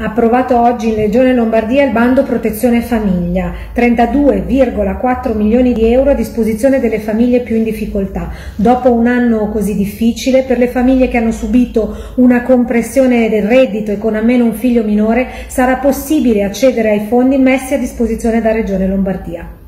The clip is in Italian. Approvato oggi in Regione Lombardia il bando Protezione Famiglia, 32,4 milioni di euro a disposizione delle famiglie più in difficoltà. Dopo un anno così difficile, per le famiglie che hanno subito una compressione del reddito e con almeno un figlio minore, sarà possibile accedere ai fondi messi a disposizione da Regione Lombardia.